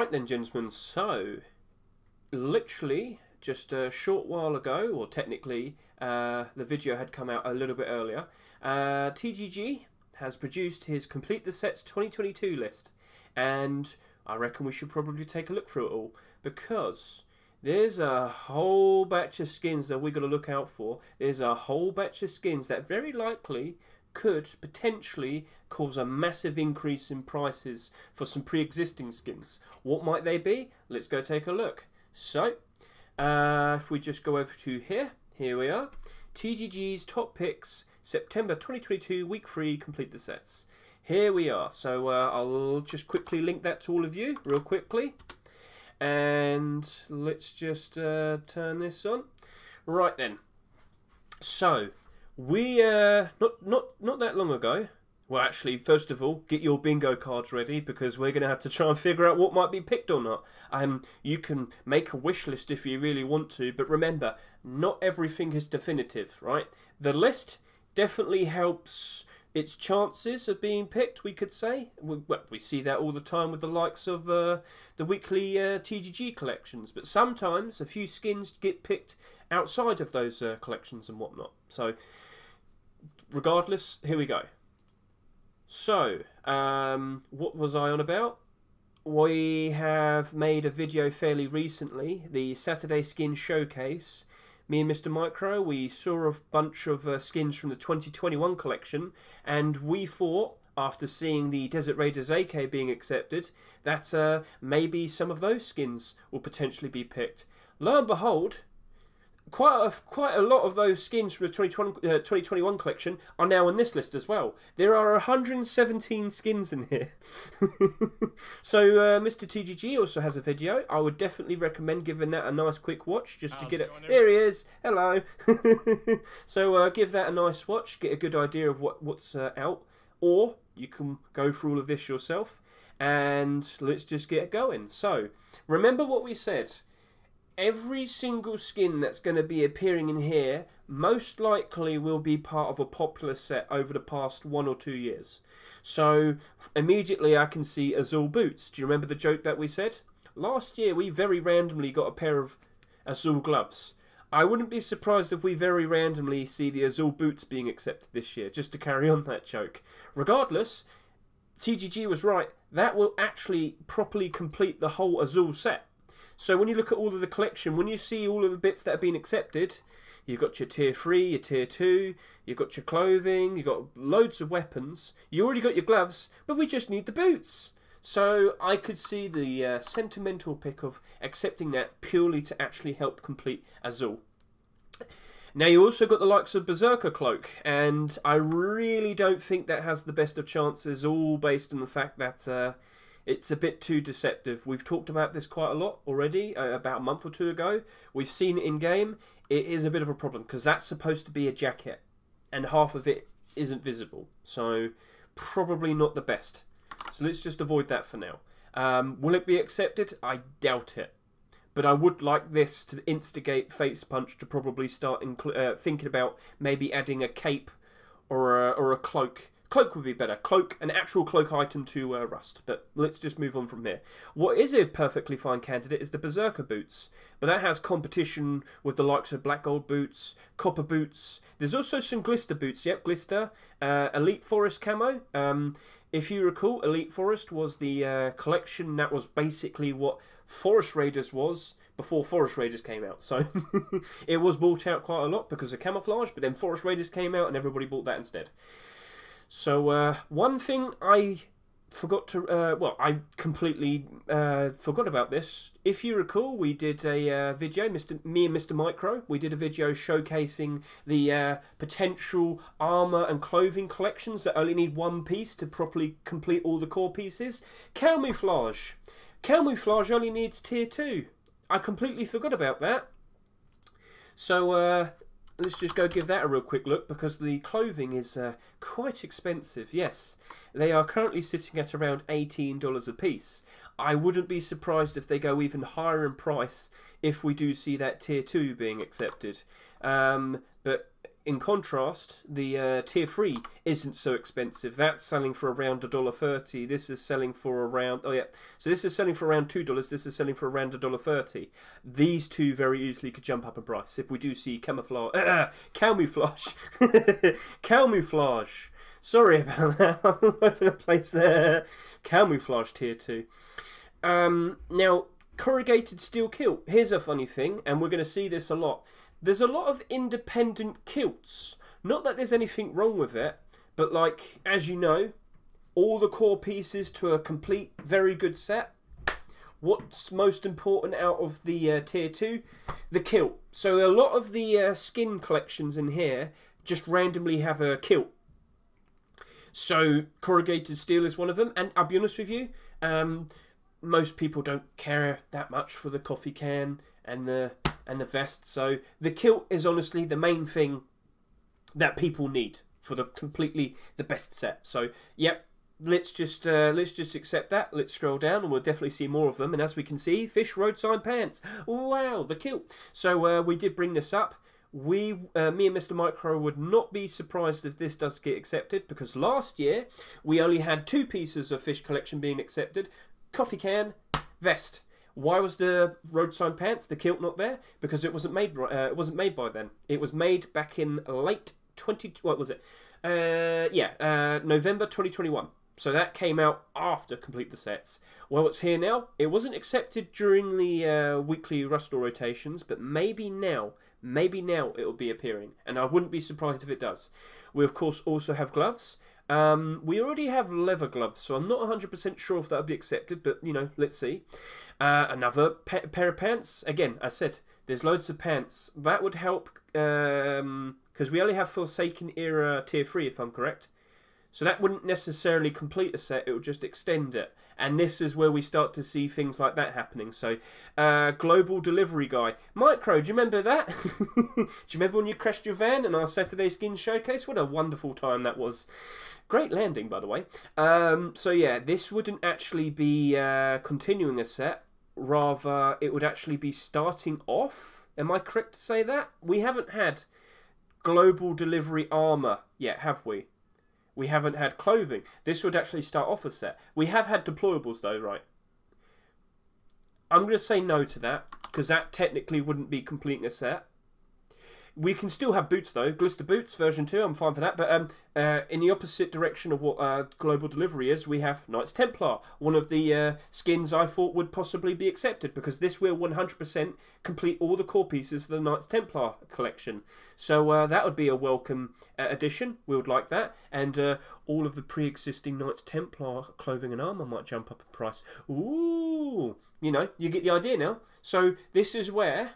Right then, gentlemen, so literally just a short while ago, or technically the video had come out a little bit earlier, TGG has produced his Complete the Sets 2022 list, and I reckon we should probably take a look through it all, because there's a whole batch of skins that we've got to look out for. There's a whole batch of skins that very likely could potentially cause a massive increase in prices for some pre-existing skins. What might they be? Let's go take a look. So, if we just go over to here we are. TGG's top picks, September 2022, week 3, complete the sets. Here we are. So I'll just quickly link that to all of you real quickly. And let's just turn this on. Right then. So, we not that long ago, well actually, first of all, get your bingo cards ready, because we're going to have to try and figure out what might be picked or not. You can make a wish list if you really want to, but remember, not everything is definitive, right? The list definitely helps its chances of being picked, we could say. We see that all the time with the likes of the weekly TGG collections, but sometimes a few skins get picked outside of those collections and whatnot. So, regardless, here we go. So, what was I on about? We have made a video fairly recently, the Saturday Skin Showcase. Me and Mr. Micro, we saw a bunch of skins from the 2021 collection, and we thought, after seeing the Desert Raiders AK being accepted, that maybe some of those skins will potentially be picked. Lo and behold, quite a lot of those skins from the 2021 collection are now on this list as well. There are 117 skins in here. So Mr. TGG also has a video. I would definitely recommend giving that a nice quick watch, just to get it. There he is. Hello. So give that a nice watch. Get a good idea of what's out. Or you can go through all of this yourself. And let's just get going. So remember what we said. Every single skin that's going to be appearing in here most likely will be part of a popular set over the past 1 or 2 years. So immediately I can see Azul Boots. Do you remember the joke that we said? Last year we very randomly got a pair of Azul gloves. I wouldn't be surprised if we very randomly see the Azul Boots being accepted this year, just to carry on that joke. Regardless, TGG was right. That will actually properly complete the whole Azul set. So when you look at all of the collection, when you see all of the bits that have been accepted, you've got your tier 3, your tier 2, you've got your clothing, you've got loads of weapons, you already got your gloves, but we just need the boots. So I could see the sentimental pick of accepting that purely to actually help complete Azul. Now you also got the likes of Berserker Cloak, and I really don't think that has the best of chances, all based on the fact that it's a bit too deceptive. We've talked about this quite a lot already, about a month or two ago. We've seen it in-game. It is a bit of a problem, because that's supposed to be a jacket, and half of it isn't visible. So, probably not the best. So let's just avoid that for now. Will it be accepted? I doubt it. But I would like this to instigate Facepunch to probably start thinking about maybe adding a cape or a cloak. Cloak would be better. Cloak, an actual cloak item to Rust. But let's just move on from here. What is a perfectly fine candidate is the Berserker Boots. But that has competition with the likes of Black Gold Boots, Copper Boots. There's also some Glister Boots. Yep, Glister. Elite Forest Camo. If you recall, Elite Forest was the collection that was basically what Forest Raiders was before Forest Raiders came out. So it was bought out quite a lot because of camouflage. But then Forest Raiders came out and everybody bought that instead. So one thing I forgot to, I completely forgot about this. If you recall, we did a video, me and Mr. Micro, we did a video showcasing the potential armour and clothing collections that only need one piece to properly complete all the core pieces. Camouflage. Camouflage only needs tier 2. I completely forgot about that. So let's just go give that a real quick look, because the clothing is quite expensive. Yes, they are currently sitting at around $18 a piece. I wouldn't be surprised if they go even higher in price if we do see that tier 2 being accepted. But In contrast, the tier 3 isn't so expensive. That's selling for around $1.30. This is selling for around, oh yeah, so this is selling for around $2. This is selling for around $1.30. These two very easily could jump up in price if we do see camouflage. Camouflage. Sorry about that. I'm all over the place there. Camouflage tier 2. Now, corrugated steel kilt. Here's a funny thing, and we're going to see this a lot. There's a lot of independent kilts. Not that there's anything wrong with it, but like, as you know, all the core pieces to a complete, very good set. What's most important out of the tier 2? The kilt. So a lot of the skin collections in here just randomly have a kilt. So corrugated steel is one of them, and I'll be honest with you, most people don't care that much for the coffee can and the vest, so the kilt is honestly the main thing that people need for the completely the best set. So yep, let's just accept that. Let's scroll down and we'll definitely see more of them. And as we can see, fish roadside pants. Wow, the kilt. So we did bring this up. Me and Mr. Micro would not be surprised if this does get accepted, because last year we only had 2 pieces of fish collection being accepted: coffee can, vest. Why was the roadside pants, the kilt, not there? Because it wasn't made. It wasn't made by then. It was made back in late November 2021. So that came out after Complete the Sets. Well, it's here now. It wasn't accepted during the weekly Rustle rotations, but maybe now it will be appearing, and I wouldn't be surprised if it does. We of course also have gloves. We already have leather gloves, so I'm not 100% sure if that'll be accepted, but, you know, let's see. Another pair of pants. Again, I said, there's loads of pants. That would help, because we only have Forsaken Era Tier 3, if I'm correct. So that wouldn't necessarily complete a set, it would just extend it. And this is where we start to see things like that happening. So, global delivery guy. Micro, do you remember that? Do you remember when you crashed your van in our Saturday Skin Showcase? What a wonderful time that was. Great landing, by the way. So yeah, this wouldn't actually be continuing a set. Rather, it would actually be starting off. Am I correct to say that? We haven't had global delivery armor yet, have we? We haven't had clothing. This would actually start off a set. We have had deployables though, right? I'm going to say no to that, because that technically wouldn't be completing a set. We can still have boots though. Glister boots, version 2, I'm fine for that. But in the opposite direction of what global delivery is, we have Knights Templar. One of the skins I thought would possibly be accepted, because this will 100% complete all the core pieces for the Knights Templar collection. So that would be a welcome addition. We would like that. And all of the pre-existing Knights Templar clothing and armour might jump up in price. Ooh! You know, you get the idea now. So this is where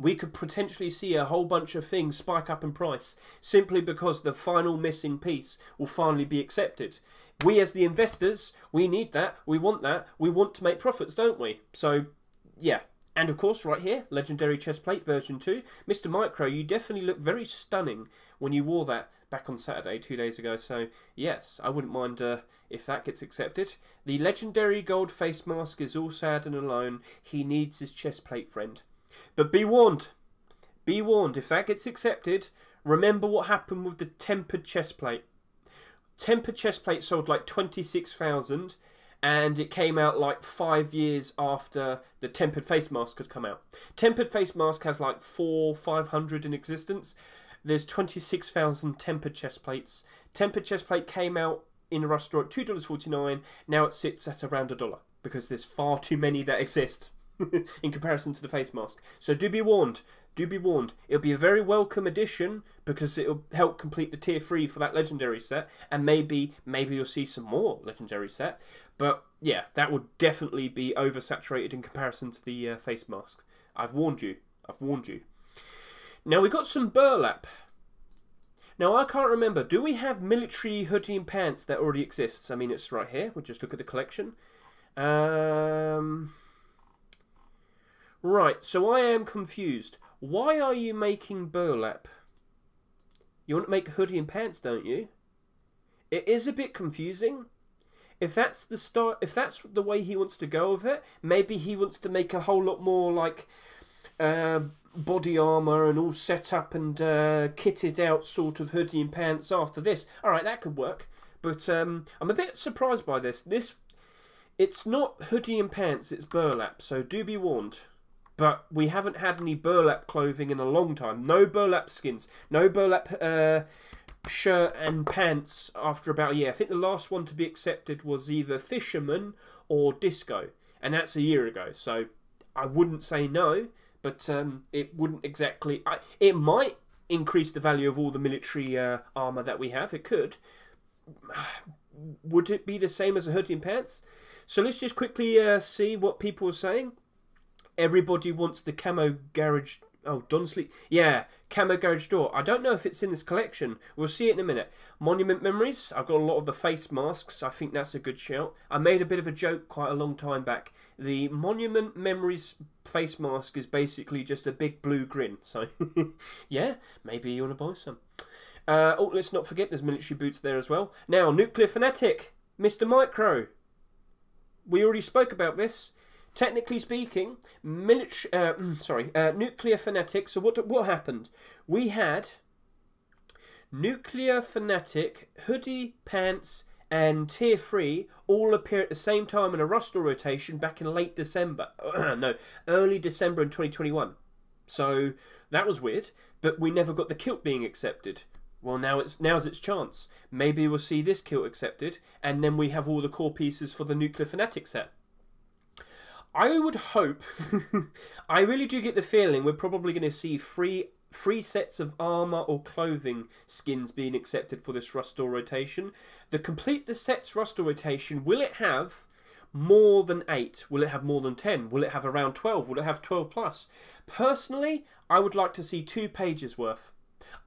we could potentially see a whole bunch of things spike up in price simply because the final missing piece will finally be accepted. We as the investors, we need that, we want that, we want to make profits, don't we? So, yeah. And of course, right here, Legendary Chestplate version 2. Mr. Micro, you definitely look very stunning when you wore that back on Saturday 2 days ago. So, yes, I wouldn't mind if that gets accepted. The Legendary Gold Face Mask is all sad and alone. He needs his chestplate friend. But be warned, if that gets accepted, remember what happened with the tempered chestplate. Tempered chestplate sold like 26,000, and it came out like 5 years after the tempered face mask had come out. Tempered face mask has like 400 or 500 in existence. There's 26,000 tempered chestplates. Tempered chestplate came out in a Rust Draw at $2.49, now it sits at around $1, because there's far too many that exist. In comparison to the face mask. So do be warned. Do be warned. It'll be a very welcome addition, because it'll help complete the tier 3 for that legendary set. And maybe you'll see some more legendary set. But yeah, that would definitely be oversaturated in comparison to the face mask. I've warned you. I've warned you. Now we've got some burlap. Now I can't remember. Do we have military hoodie and pants that already exists? I mean, it's right here. We'll just look at the collection. Right, so I am confused. Why are you making burlap? You want to make hoodie and pants, don't you? It is a bit confusing. If that's the start, if that's the way he wants to go with it, maybe he wants to make a whole lot more like body armour and all set up and kitted out sort of hoodie and pants after this. Alright, that could work. But I'm a bit surprised by this. It's not hoodie and pants, it's burlap. So do be warned. But we haven't had any burlap clothing in a long time. No burlap skins. No burlap shirt and pants after about a year. I think the last one to be accepted was either Fisherman or Disco. And that's a year ago. So I wouldn't say no. But it wouldn't exactly... it might increase the value of all the military armour that we have. It could. Would it be the same as a hoodie and pants? So let's just quickly see what people are saying. Everybody wants the camo garage... Oh, Donsleep. Yeah, camo garage door. I don't know if it's in this collection. We'll see it in a minute. Monument Memories. I've got a lot of the face masks. I think that's a good shout. I made a bit of a joke quite a long time back. The Monument Memories face mask is basically just a big blue grin. So, yeah, maybe you want to buy some. Oh, let's not forget there's military boots there as well. Now, Nuclear Fanatic, Mr. Micro. We already spoke about this. Technically speaking, Nuclear Fanatic. So what happened? We had Nuclear Fanatic, hoodie, pants, and tier 3 all appear at the same time in a Rustle rotation back in late December. No, early December in 2021. So that was weird, but we never got the kilt being accepted. Well, now's its chance. Maybe we'll see this kilt accepted, and then we have all the core pieces for the Nuclear Fanatic set. I would hope... I really do get the feeling we're probably going to see three sets of armour or clothing skins being accepted for this Rustle rotation. The Complete the Sets Rustle rotation, will it have more than 8? Will it have more than 10? Will it have around 12? Will it have 12 plus? Personally, I would like to see 2 pages worth.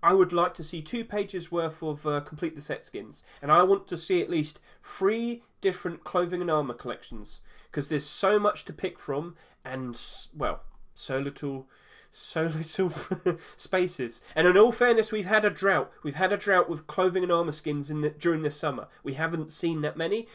I would like to see 2 pages worth of Complete the Set skins. And I want to see at least 3 different clothing and armour collections. Because there's so much to pick from and, well, so little spaces. And in all fairness, we've had a drought. We've had a drought with clothing and armour skins during the summer. We haven't seen that many.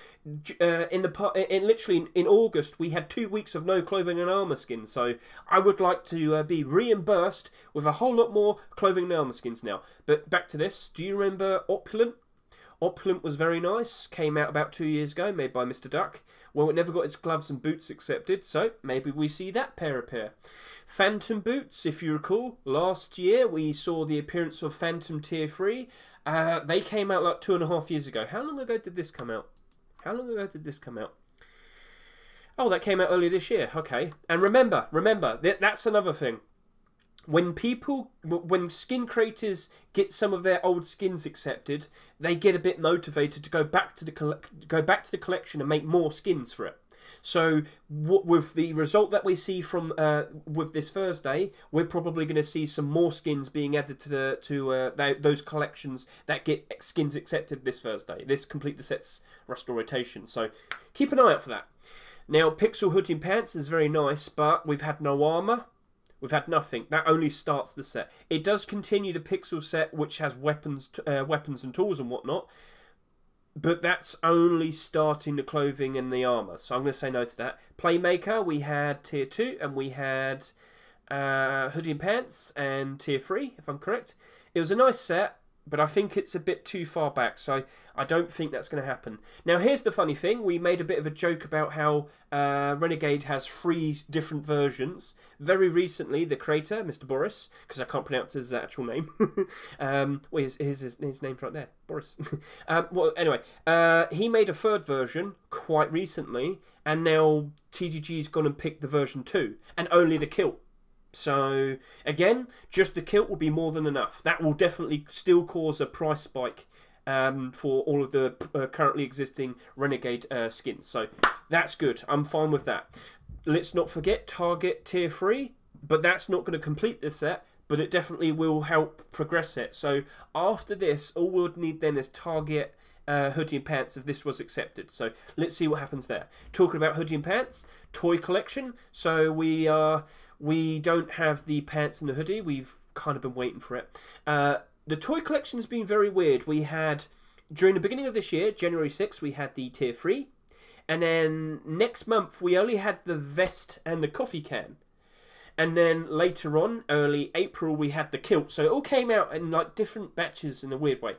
Literally in August, we had 2 weeks of no clothing and armour skins. So I would like to be reimbursed with a whole lot more clothing and armour skins now. But back to this. Do you remember Opulent? Opulent was very nice. Came out about 2 years ago, made by Mr. Duck. Well, it never got its gloves and boots accepted, so maybe we see that pair appear. Phantom Boots, if you recall, last year we saw the appearance of Phantom Tier 3. They came out like 2.5 years ago. How long ago did this come out? How long ago did this come out? Oh, that came out earlier this year. Okay. And remember, that's another thing. When skin creators get some of their old skins accepted, they get a bit motivated to go back to the collection and make more skins for it. So with the result that we see from with this Thursday, we're probably going to see some more skins being added to those collections that get skins accepted this Thursday. This Complete the Sets Rustle rotation. So keep an eye out for that. Now, Pixel Hoodie and Pants is very nice, but we've had no armor. We've had nothing. That only starts the set. It does continue the Pixel set, which has weapons and tools and whatnot. But that's only starting the clothing and the armour. So I'm going to say no to that. Playmaker, we had Tier 2 and we had Hoodie and Pants and Tier 3, if I'm correct. It was a nice set, but I think it's a bit too far back. So I don't think that's going to happen. Now, here's the funny thing. We made a bit of a joke about how Renegade has 3 different versions. Very recently, the creator, Mr. Boris, because I can't pronounce his actual name. Well, his name's right there. Boris. He made a 3rd version quite recently, and now TGG's gone and picked the version 2, and only the kilt. So, again, just the kilt will be more than enough. That will definitely still cause a price spike for all of the currently existing Renegade skins. So, that's good. I'm fine with that. Let's not forget Target Tier 3, but that's not going to complete this set. But it definitely will help progress it. So after this, all we'll need then is Target Hoodie and Pants if this was accepted. So let's see what happens there. Talking about Hoodie and Pants, toy collection. So we don't have the pants and the hoodie. We've kind of been waiting for it. The toy collection has been very weird. We had, during the beginning of this year, January 6th, we had the Tier 3. And then next month, we only had the vest and the coffee can. And then later on, early April, we had the kilt. So it all came out in like different batches in a weird way.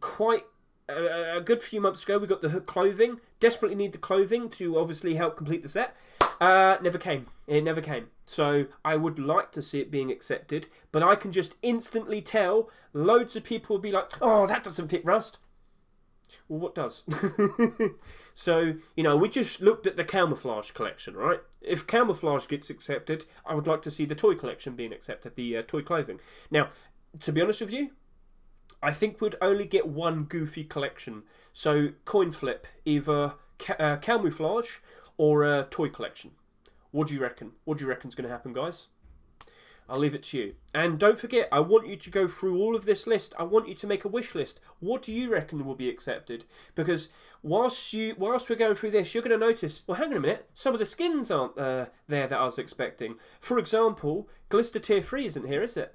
Quite a good few months ago, we got the clothing. Desperately need the clothing to obviously help complete the set. Never came. It never came. So I would like to see it being accepted. But I can just instantly tell loads of people will be like, oh, that doesn't fit Rust. Well, what does? So, you know, we just looked at the camouflage collection, right? If camouflage gets accepted, I would like to see the toy collection being accepted, the toy clothing. Now, to be honest with you, I think we'd only get one goofy collection. So, coin flip, either camouflage or a toy collection. What do you reckon? What do you reckon's going to happen, guys? I'll leave it to you. And don't forget, I want you to go through all of this list. I want you to make a wish list. What do you reckon will be accepted? Because whilst we're going through this, you're going to notice, well, hang on a minute, some of the skins aren't there that I was expecting. For example, Glister Tier 3 isn't here, is it?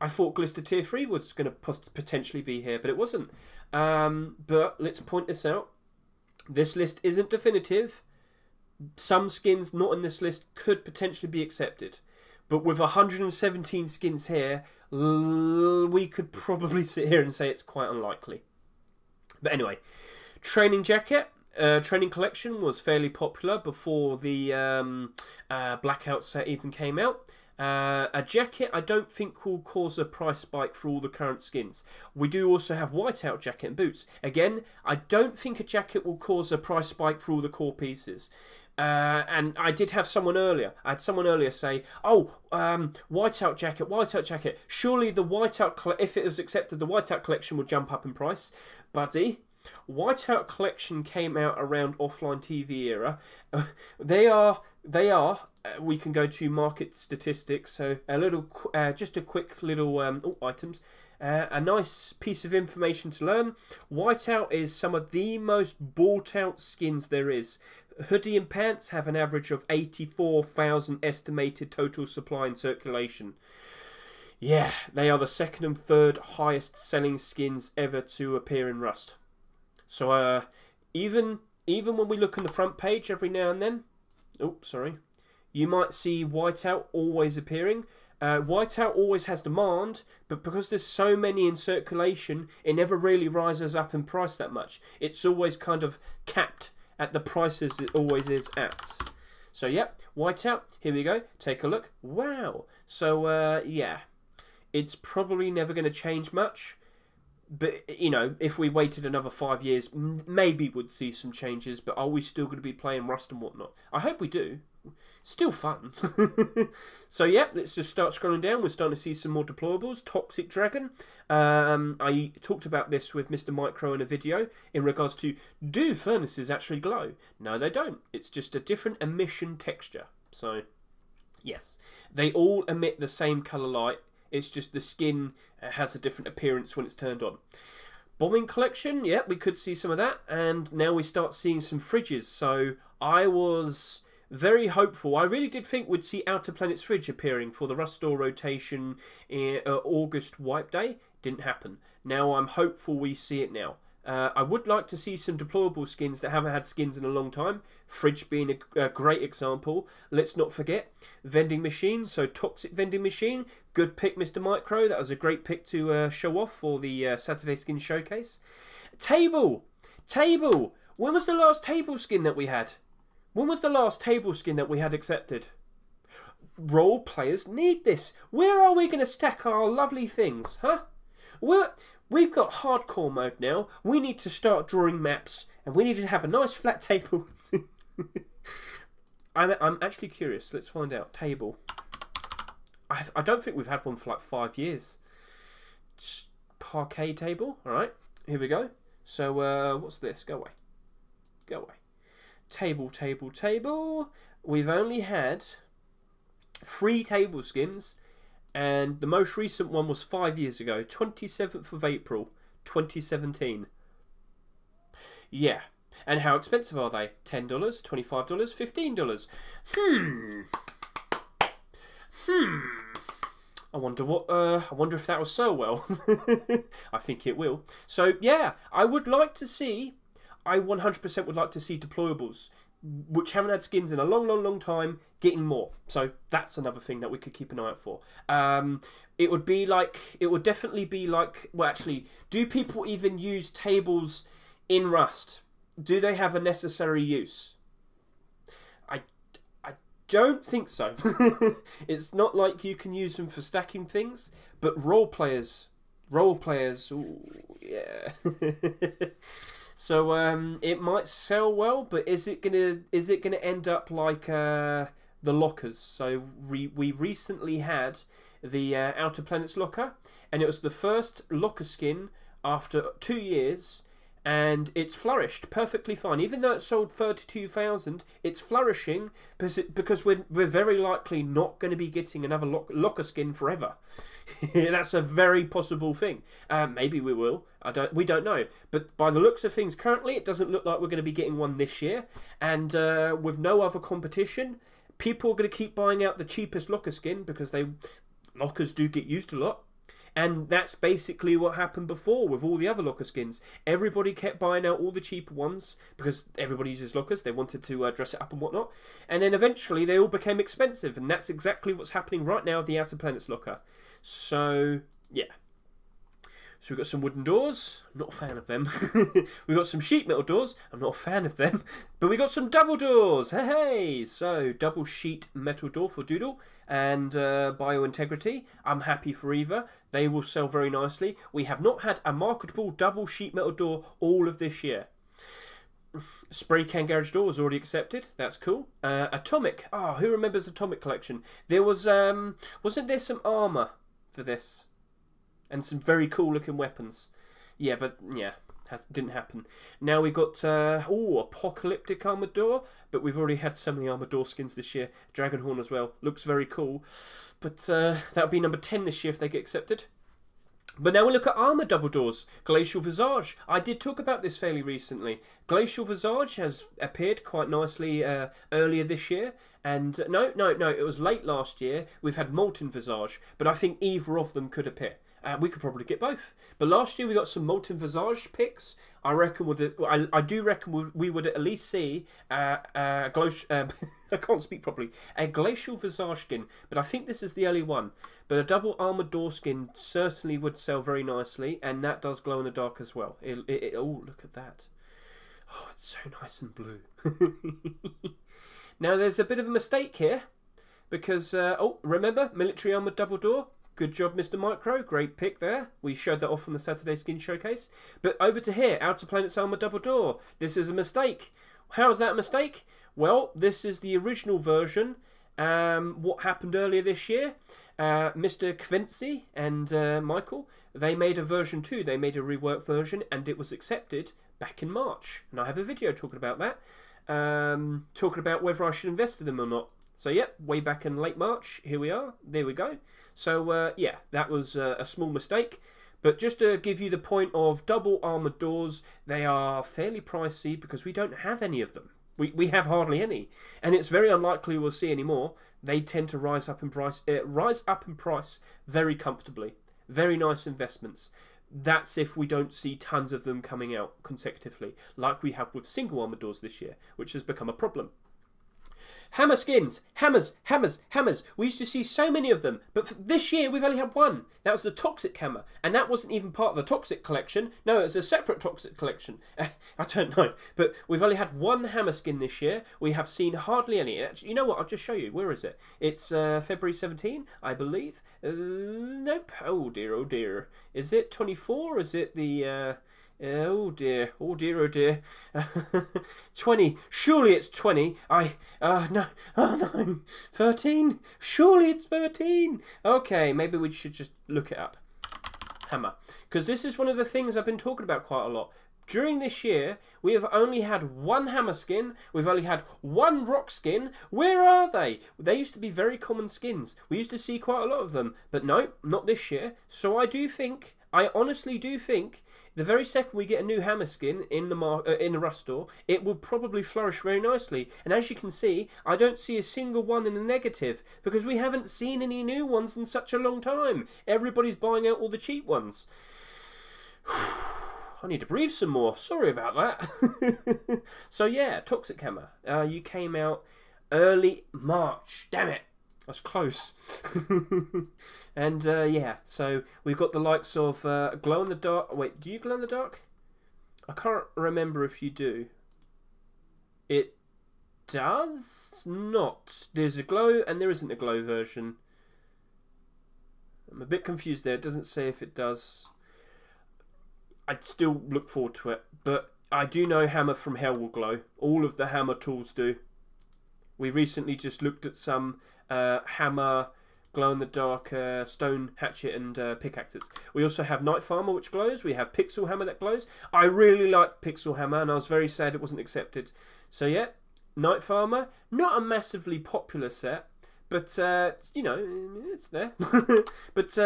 I thought Glister Tier 3 was going to potentially be here, but it wasn't. But let's point this out. This list isn't definitive. Some skins not in this list could potentially be accepted. But with 117 skins here, we could probably sit here and say it's quite unlikely. But anyway, training jacket, training collection was fairly popular before the blackout set even came out. A jacket I don't think will cause a price spike for all the current skins. We do also have whiteout jacket and boots. Again, I don't think a jacket will cause a price spike for all the core pieces. And I did have someone earlier. I had someone earlier say, oh, whiteout jacket. Surely the whiteout, if it was accepted, the whiteout collection will jump up in price. Buddy, whiteout collection came out around offline TV era. We can go to market statistics. So a little, just a quick little, items. A nice piece of information to learn. Whiteout is some of the most bought out skins there is. Hoodie and pants have an average of 84,000 estimated total supply in circulation. Yeah, they are the second and third highest selling skins ever to appear in Rust. So even when we look on the front page every now and then, you might see whiteout always appearing. Whiteout always has demand, but because there's so many in circulation, it never really rises up in price that much. It's always kind of capped at the prices it always is at. So, yep, whiteout, here we go, take a look. Wow. So, yeah, it's probably never going to change much. But, you know, if we waited another 5 years, maybe we'd see some changes, but are we still going to be playing Rust and whatnot? I hope we do. Still fun. So, yeah, let's just start scrolling down. We're starting to see some more deployables. Toxic Dragon. I talked about this with Mr. Micro in a video in regards to, do furnaces actually glow? No, they don't. It's just a different emission texture. So, yes, they all emit the same colour light. It's just the skin has a different appearance when it's turned on. Bombing collection, yeah, we could see some of that. And now we start seeing some fridges. So I was very hopeful. I really did think we'd see Outer Planets Fridge appearing for the Rust Store rotation in, August wipe day. Didn't happen. Now I'm hopeful we see it now. I would like to see some deployable skins that haven't had skins in a long time. Fridge being a great example. Let's not forget vending machines. So toxic vending machine. Good pick, Mr. Micro. That was a great pick to show off for the Saturday skin showcase. Table. Table. When was the last table skin that we had? When was the last table skin that we had accepted? Role players need this. Where are we going to stack our lovely things? Huh? Well, we've got hardcore mode now. We need to start drawing maps, and we need to have a nice flat table. I'm actually curious. Let's find out. Table. I don't think we've had one for like 5 years. Just parquet table. All right. Here we go. So what's this? Go away. Go away. Table, table, table. We've only had 3 table skins. And the most recent one was 5 years ago, 27th of April, 2017. Yeah. And how expensive are they? $10, $25, $15. I wonder what. I wonder if that will sell well. I think it will. So yeah, I would like to see. I 100% would like to see deployables. which haven't had skins in a long time, getting more. So that's another thing that we could keep an eye out for. It would be like, it would definitely be like, well, actually, do people even use tables in Rust? Do they have a necessary use? I don't think so. It's not like you can use them for stacking things, but role players, ooh, yeah. So it might sell well, but is it gonna end up like the lockers? So we recently had the Outer Planets locker, and it was the first locker skin after 2 years, and it's flourished perfectly fine. Even though it sold 32,000, it's flourishing because we're very likely not going to be getting another locker skin forever. That's a very possible thing. Maybe we will. We don't know. But by the looks of things currently, it doesn't look like we're going to be getting one this year. And with no other competition, people are going to keep buying out the cheapest locker skin because lockers do get used a lot. And that's basically what happened before with all the other locker skins. Everybody kept buying out all the cheaper ones because everybody uses lockers. They wanted to dress it up and whatnot. And then eventually they all became expensive. And that's exactly what's happening right now with the Outer Planets locker. So, yeah. So we've got some wooden doors. I'm not a fan of them. We've got some sheet metal doors. I'm not a fan of them. But we got some double doors. Hey! So, double sheet metal door for Doodle. And Biointegrity, I'm happy for either. They will sell very nicely. We have not had a marketable double sheet metal door all of this year. Spray Can Garage Door was already accepted. That's cool. Atomic. Oh, who remembers Atomic Collection? There was, wasn't there some armour for this? And some very cool looking weapons. Yeah, but, yeah. Didn't happen. Now we got apocalyptic armored door, but we've already had so many armored door skins this year. Dragonhorn as well looks very cool, but that'll be number 10 this year if they get accepted. But now we look at armor double doors. Glacial Visage. I did talk about this fairly recently. Glacial Visage has appeared quite nicely earlier this year. And no, it was late last year. We've had Molten Visage, but I think either of them could appear. We could probably get both. But last year we got some Molten Visage picks. I reckon we would at least see I can't speak properly. A Glacial Visage skin, but I think this is the early one. But a double armored door skin certainly would sell very nicely, and that does glow in the dark as well. Oh, look at that. Oh, it's so nice and blue. Now there's a bit of a mistake here because remember military armored double door. Good job, Mr. Micro. Great pick there. We showed that off on the Saturday Skin Showcase. But over to here, Outer Planets Armor Double Door. This is a mistake. How is that a mistake? Well, this is the original version. What happened earlier this year? Mr. Quincy and Michael, they made a version 2. They made a reworked version, and it was accepted back in March. And I have a video talking about that, talking about whether I should invest in them or not. So, yep, way back in late March, here we are. There we go. So, yeah, that was a small mistake. But just to give you the point of double armoured doors, they are fairly pricey because we don't have any of them. We have hardly any. And it's very unlikely we'll see any more. They tend to rise up in price very comfortably. Very nice investments. That's if we don't see tons of them coming out consecutively, like we have with single armoured doors this year, which has become a problem. Hammer skins. Hammers. We used to see so many of them, but for this year we've only had one. That was the Toxic Hammer, and that wasn't even part of the Toxic Collection. No, it was a separate Toxic Collection. I don't know, but we've only had one hammer skin this year. We have seen hardly any. Actually, you know what? I'll just show you. Where is it? It's February 17, I believe. Nope. Oh, dear, oh, dear. Is it 24? Is it the... oh dear, oh dear, oh dear. 20, surely it's 20. No, oh no, 13? Surely it's 13. Okay, maybe we should just look it up. Hammer. Because this is one of the things I've been talking about quite a lot. During this year, we have only had one hammer skin. We've only had one rock skin. Where are they? They used to be very common skins. We used to see quite a lot of them. But no, not this year. So I do think, I honestly do think, the very second we get a new hammer skin in the Rust store, it will probably flourish very nicely. And as you can see, I don't see a single one in the negative because we haven't seen any new ones in such a long time. Everybody's buying out all the cheap ones. I need to breathe some more. Sorry about that. So yeah, Toxic Hammer. You came out early March. Damn it. I was close. And yeah, so we've got the likes of Glow in the Dark. Wait, do you Glow in the Dark? I can't remember if you do. It does not. There's a glow and there isn't a glow version. I'm a bit confused there. It doesn't say if it does. I'd still look forward to it. But I do know Hammer from Hell will glow. All of the Hammer tools do. We recently just looked at some Hammer, glow-in-the-dark stone, hatchet and pickaxes. We also have Night Farmer, which glows. We have Pixel Hammer that glows. I really like Pixel Hammer and I was very sad it wasn't accepted. So yeah, Night Farmer, not a massively popular set, but you know, it's there. But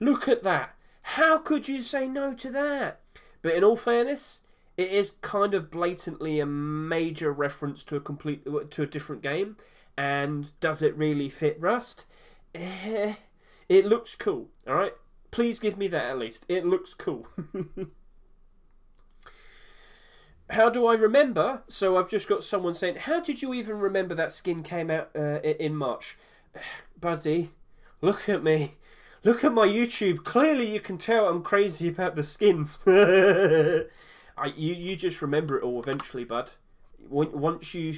look at that. How could you say no to that? But in all fairness, it is kind of blatantly a major reference to a different game. And does it really fit Rust? It looks cool, all right? Please give me that at least. It looks cool. How do I remember? So I've just got someone saying, how did you even remember that skin came out in March? Buddy, look at me. Look at my YouTube. Clearly you can tell I'm crazy about the skins. You just remember it all eventually, bud. Once you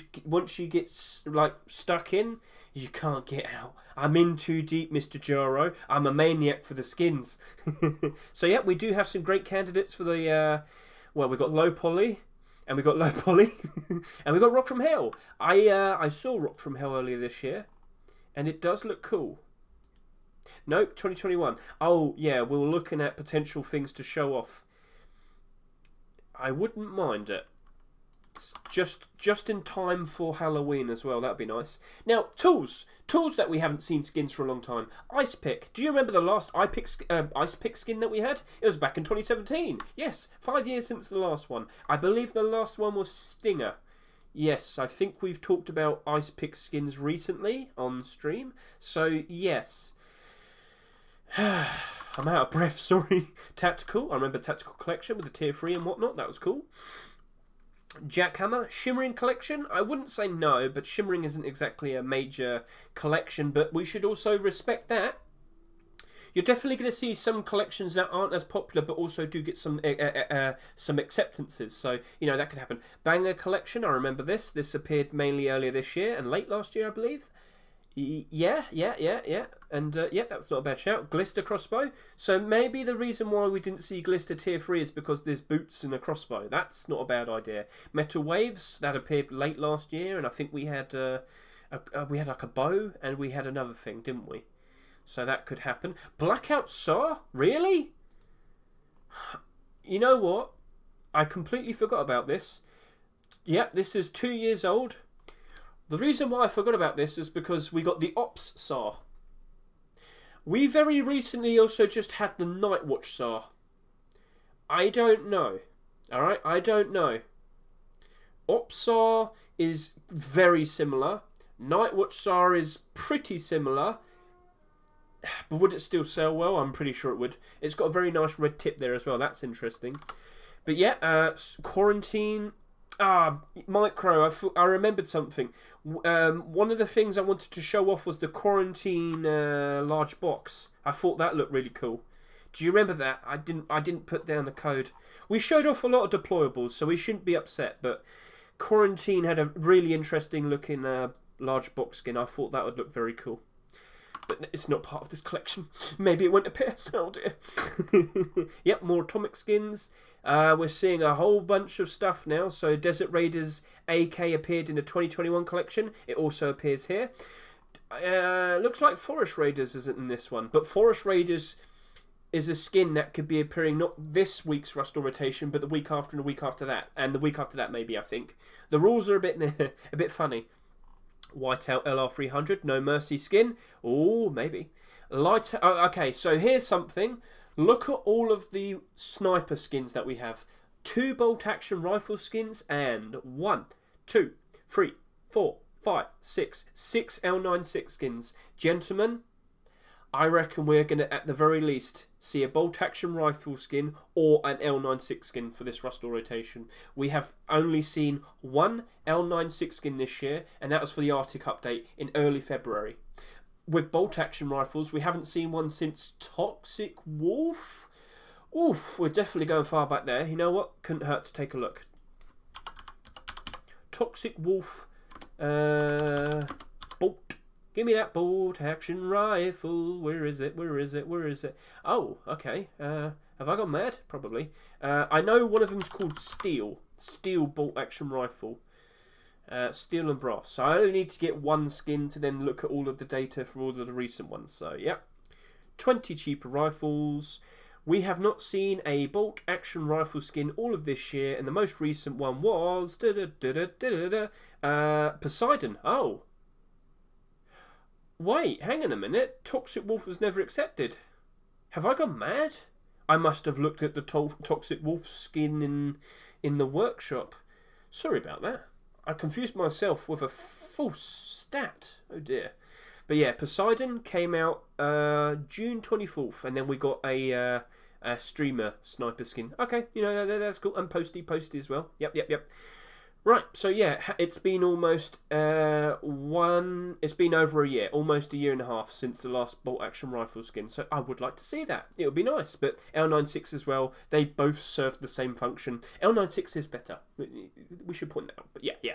get like stuck in, you can't get out. I'm in too deep, Mr. Joro. I'm a maniac for the skins. So yeah, we do have some great candidates for the. Well, we got Low Poly, and we got Low Poly, and we got Rock from Hell. I saw Rock from Hell earlier this year, and it does look cool. Nope, 2021. Oh yeah, we were looking at potential things to show off. I wouldn't mind it. It's just in time for Halloween as well. That'd be nice. Now, tools that we haven't seen skins for a long time. Ice Pick. Do you remember the last Ice Pick skin that we had? It was back in 2017. Yes, 5 years since the last one. I believe the last one was Stinger. Yes, I think we've talked about Ice Pick skins recently on stream. So yes. I'm out of breath, sorry. Tactical, I remember Tactical Collection with the Tier 3 and whatnot, that was cool. Jackhammer, Shimmering Collection, I wouldn't say no, but Shimmering isn't exactly a major collection, but we should also respect that. You're definitely going to see some collections that aren't as popular, but also do get some acceptances. So, you know, that could happen. Banger Collection, I remember this. This appeared mainly earlier this year and late last year, I believe. Yeah. And yeah, that's not a bad shout. Glister Crossbow. So maybe the reason why we didn't see Glister Tier 3 is because there's boots and a crossbow. That's not a bad idea. Metal Waves, that appeared late last year, and I think we had like a bow and we had another thing, didn't we? So that could happen. Blackout Saw? Really? You know what? I completely forgot about this. Yep, this is 2 years old. The reason why I forgot about this is because we got the Ops SAR. We very recently also just had the Night Watch SAR. I don't know. Alright, I don't know. Ops SAR is very similar. Night Watch SAR is pretty similar. But would it still sell well? I'm pretty sure it would. It's got a very nice red tip there as well. That's interesting. But yeah, Quarantine... Ah, Micro, I remembered something. One of the things I wanted to show off was the Quarantine large box. I thought that looked really cool. Do you remember that? I didn't put down the code. We showed off a lot of deployables, so we shouldn't be upset, but Quarantine had a really interesting looking large box skin. I thought that would look very cool. But it's not part of this collection. Maybe it won't appear. Oh dear. Yep, more Atomic skins. We're seeing a whole bunch of stuff now. So Desert Raiders AK appeared in the 2021 collection. It also appears here. Looks like Forest Raiders isn't in this one. But Forest Raiders is a skin that could be appearing not this week's Rustle rotation, but the week after and the week after that. And the week after that maybe, I think. The rules are a bit funny. Whiteout LR300, No Mercy skin. Oh, maybe. Light. Oh, okay, so here's something. Look at all of the sniper skins that we have. 2 bolt action rifle skins and 1, 2, 3, 4, 5, 6. 6 L96 skins. Gentlemen, I reckon we're going to, at the very least, see a bolt-action rifle skin or an L96 skin for this Rustle rotation. We have only seen one L96 skin this year, and that was for the Arctic update in early February. With bolt-action rifles, we haven't seen one since Toxic Wolf. Oof, we're definitely going far back there. You know what? Couldn't hurt to take a look. Toxic Wolf, bolt. Give me that bolt-action rifle. Where is it? Where is it? Where is it? Oh, okay. Have I gone mad? Probably. I know one of them's called Steel. Steel bolt-action rifle. Steel and brass. So I only need to get one skin to then look at all of the data for all of the recent ones. So, yeah. 20 cheaper rifles. We have not seen a bolt-action rifle skin all of this year, and the most recent one was... Poseidon. Oh. Wait, hang on a minute. Toxic Wolf was never accepted. Have I gone mad? I must have looked at the Toxic Wolf skin in the workshop. Sorry about that. I confused myself with a false stat. Oh dear. But yeah, Poseidon came out June 24th, and then we got a streamer sniper skin. Okay, you know, that's cool. And Posty as well. Yep, yep, yep. Right, so yeah, it's been almost it's been over a year, almost a year and a half since the last bolt-action rifle skin, so I would like to see that. It would be nice, but L96 as well, they both serve the same function. L96 is better, we should point that out, but yeah, yeah.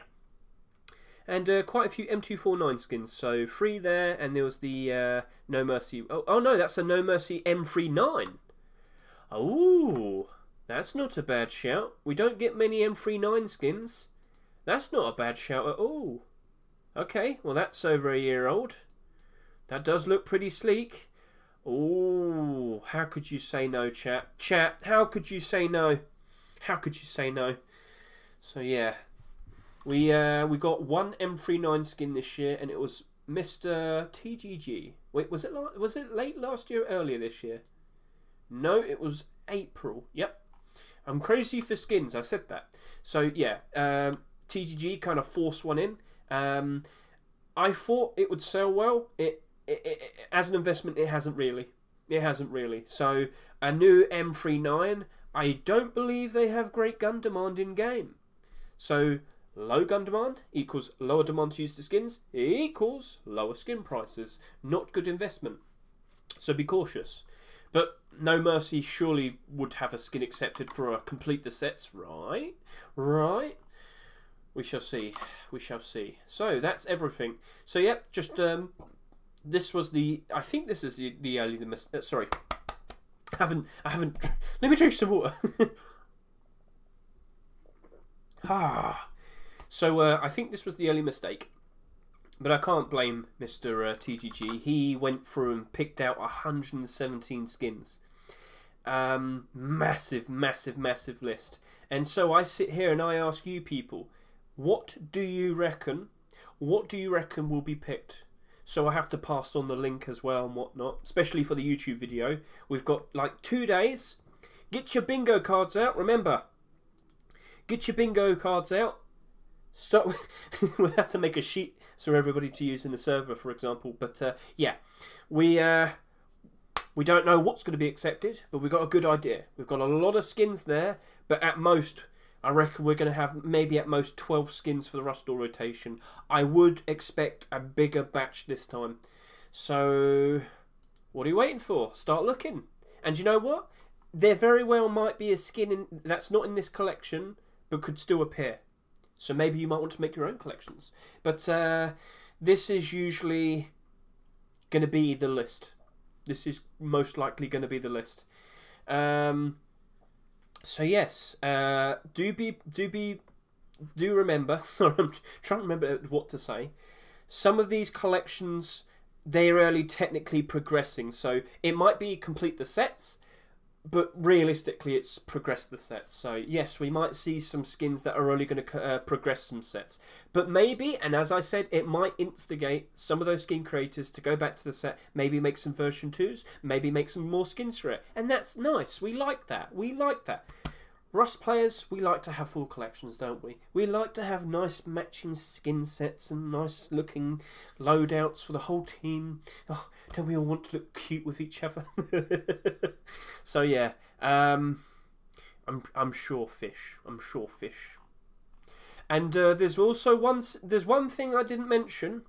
And quite a few M249 skins, so 3 there, and there was the No Mercy, oh no, that's a No Mercy M39. Oh, that's not a bad shout. We don't get many M39 skins. That's not a bad shout at all. Okay, well that's over a year old. That does look pretty sleek. Ooh, how could you say no, chat? Chat, how could you say no? How could you say no? So yeah, we got one M39 skin this year, and it was Mr. TGG. Wait, was it late last year or earlier this year? No, it was April. Yep. I'm crazy for skins, I said that. So yeah, TGG kind of forced one in. I thought it would sell well. It as an investment, it hasn't really. It hasn't really. So a new M39, I don't believe they have great gun demand in game. So low gun demand equals lower demand to use the skins equals lower skin prices. Not good investment. So be cautious. But No Mercy surely would have a skin accepted for a complete the sets, right? Right? We shall see. We shall see. So that's everything. So yep, just this was the. I think this is the only the sorry. I haven't. Let me drink some water. Ah. So I think this was the early mistake. But I can't blame Mr. TGG. He went through and picked out 117 skins. Massive, massive, massive list. And so I sit here and I ask you people, what do you reckon? What do you reckon will be picked? So I have to pass on the link as well and whatnot, especially for the YouTube video. We've got like 2 days. Get your bingo cards out. Remember, get your bingo cards out. Start with, we'll have to make a sheet for everybody to use in the server, for example. But yeah, we don't know what's going to be accepted, but we've got a good idea. We've got a lot of skins there, but at most, I reckon we're going to have maybe at most 12 skins for the Rustle rotation. I would expect a bigger batch this time. So what are you waiting for? Start looking. And you know what? There very well might be a skin that's not in this collection, but could still appear. So maybe you might want to make your own collections. But this is usually going to be the list. This is most likely going to be the list. So yes, do remember. Sorry, I'm trying to remember what to say. Some of these collections, they're really technically progressing. So it might be complete the sets. But realistically, it's progressed the sets. So, yes, we might see some skins that are only going to progress some sets. But maybe, and as I said, it might instigate some of those skin creators to go back to the set, maybe make some version 2s, maybe make some more skins for it. And that's nice. We like that. We like that. Rust players, we like to have full collections, don't we? We like to have nice matching skin sets and nice looking loadouts for the whole team. Oh, don't we all want to look cute with each other? So yeah, I'm sure fish. And there's also one thing I didn't mention.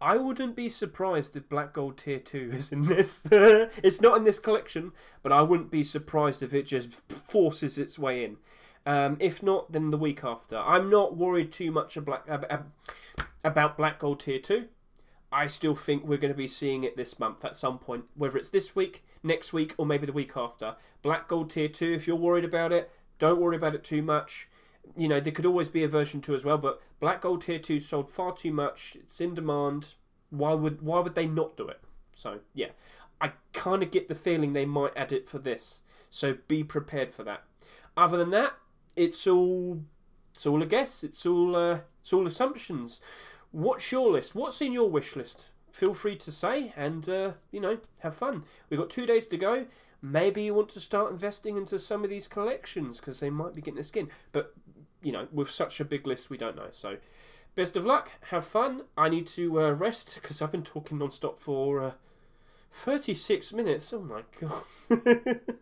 I wouldn't be surprised if Black Gold Tier 2 is in this. It's not in this collection, but I wouldn't be surprised if it just forces its way in. If not, then the week after. I'm not worried too much about Black Gold Tier 2. I still think we're going to be seeing it this month at some point, whether it's this week, next week, or maybe the week after. Black Gold Tier 2, if you're worried about it, don't worry about it too much. You know, there could always be a version 2 as well, but Black Gold Tier 2 sold far too much. It's in demand. Why would they not do it? So, yeah. I kind of get the feeling they might add it for this. So be prepared for that. Other than that, it's all a guess. It's all assumptions. What's your list? What's in your wish list? Feel free to say and, you know, have fun. We've got 2 days to go. Maybe you want to start investing into some of these collections because they might be getting a skin. But, you know, with such a big list, we don't know. So, best of luck. Have fun. I need to rest because I've been talking non-stop for 36 minutes. Oh, my God.